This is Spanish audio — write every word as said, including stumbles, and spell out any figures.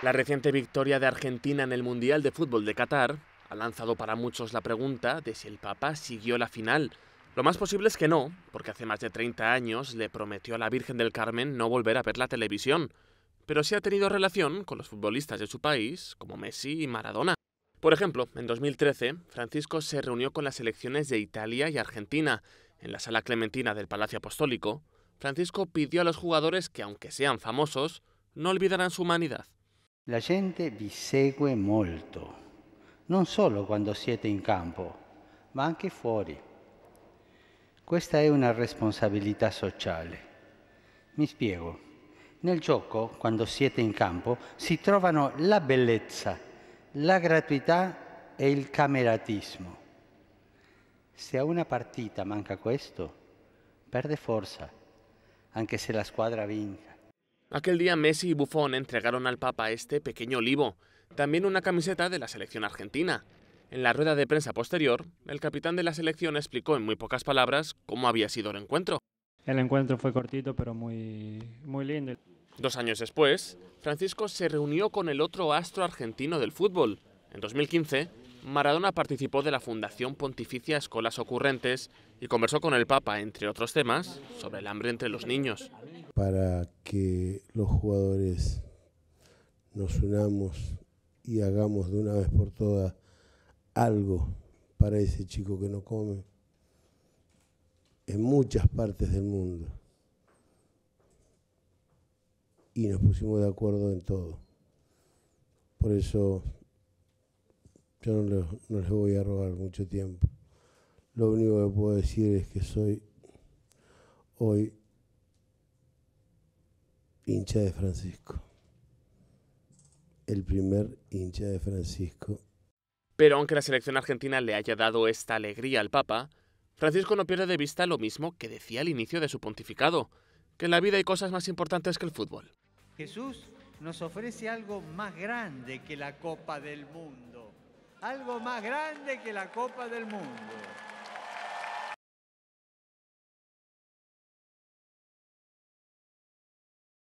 La reciente victoria de Argentina en el Mundial de Fútbol de Qatar ha lanzado para muchos la pregunta de si el Papa siguió la final. Lo más posible es que no, porque hace más de treinta años le prometió a la Virgen del Carmen no volver a ver la televisión, pero sí ha tenido relación con los futbolistas de su país, como Messi y Maradona. Por ejemplo, en dos mil trece, Francisco se reunió con las selecciones de Italia y Argentina. En la Sala Clementina del Palacio Apostólico, Francisco pidió a los jugadores que, aunque sean famosos, no olvidaran su humanidad. La gente vi segue molto, non solo quando siete in campo, ma anche fuori. Questa è una responsabilità sociale. Mi spiego. Nel gioco, quando siete in campo, si trovano la bellezza, la gratuità e il cameratismo. Se a una partita manca questo, perde forza, anche se la squadra vinca. Aquel día Messi y Buffón entregaron al Papa este pequeño olivo, también una camiseta de la selección argentina. En la rueda de prensa posterior, el capitán de la selección explicó en muy pocas palabras cómo había sido el encuentro. El encuentro fue cortito, pero muy, muy lindo. Dos años después, Francisco se reunió con el otro astro argentino del fútbol. En dos mil quince, Maradona participó de la Fundación Pontificia Escolas Ocurrentes y conversó con el Papa, entre otros temas, sobre el hambre entre los niños. Para que los jugadores nos unamos y hagamos de una vez por todas algo para ese chico que no come en muchas partes del mundo. Y nos pusimos de acuerdo en todo. Por eso yo no les, no les voy a robar mucho tiempo. Lo único que puedo decir es que soy hoy hincha de Francisco. El primer hincha de Francisco. Pero aunque la selección argentina le haya dado esta alegría al Papa, Francisco no pierde de vista lo mismo que decía al inicio de su pontificado, que en la vida hay cosas más importantes que el fútbol. Jesús nos ofrece algo más grande que la Copa del Mundo. Algo más grande que la Copa del Mundo.